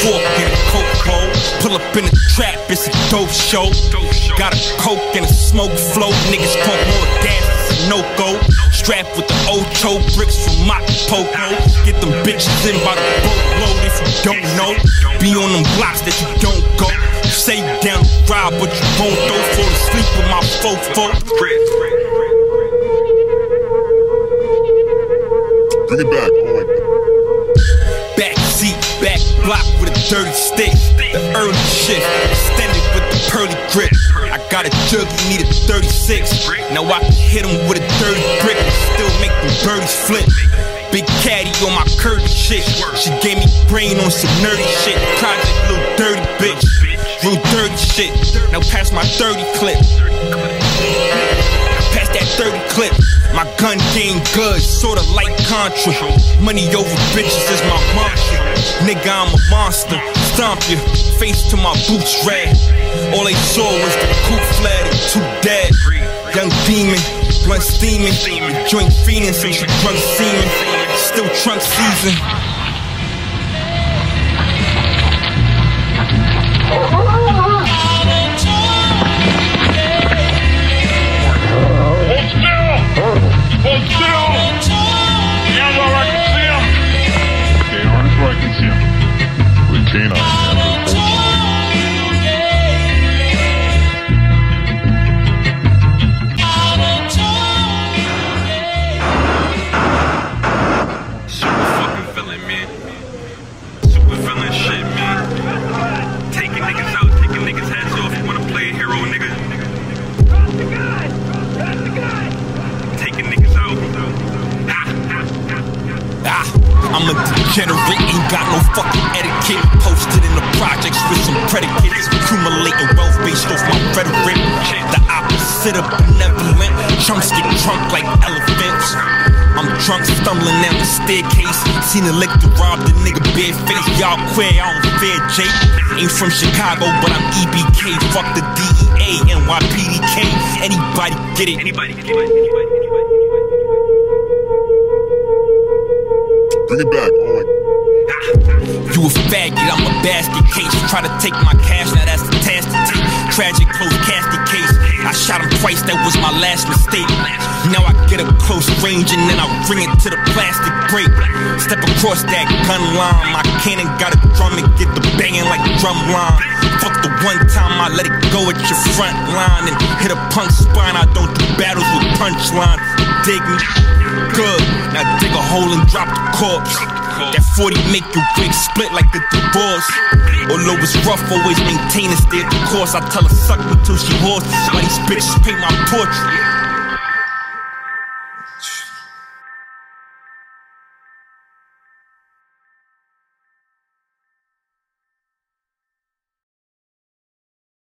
fork and a coke bowl. Pull up in the trap, it's a dope show. Got a coke and a smoke flow. Niggas pump more gas, it's a no-go. Strapped with the Ocho bricks from Mocopoco. Get them bitches in by the boatload if you don't know. Be on them blocks that you don't go. You say you down to ride, but you won't throw. Fall asleep with my fofo. Bring it back, boy. Backseat, back block with a dirty stick. The early shift, extended with the pearly grip. I got a jug, you need a 36. Now I can hit him with a dirty brick, still make them birdies flip. Big caddy on my curvy shit. She gave me brain on some nerdy shit. Project little dirty bitch. Real dirty shit. Now pass my 30 clip. Pass that 30 clip. My gun game good, sorta like Contra. Money over bitches is my mantra. Nigga, I'm a monster. Stomp you, face to my boots red. All they saw was the coupe flat and two dead. Young demon, blunt steaming. Joint fiending since you drunk semen. Still trunk season. I'm a degenerate, ain't got no fucking etiquette. Posted in the projects with some predicates. Accumulating wealth based off my rhetoric. The opposite of benevolent. Chumps get drunk like elephants. I'm drunk, stumbling down the staircase. Seen a lick to rob the nigga barefaced. Y'all queer, I don't fear Jake. Ain't from Chicago, but I'm EBK. Fuck the DEA, NYPDK. Anybody get it? Anybody get it? Bring it back, boy. You a faggot, I'm a basket case. Try to take my cash, now that's the task to take. Tragic close casket case. I shot him twice, that was my last mistake. Now I get up close range and then I bring it to the plastic break. Step across that gun line. My cannon got a drum and get the banging like a drum line. Fuck the one time I let it go at your front line and hit a punk spine. I don't do battles with punchlines. Dig me? Good. Now dig a hole and drop the corpse. That 40 make your wig split like a divorce. Although it's rough, always maintain a steady course. I tell her suck me till she horse. Why these bitches paint my portrait?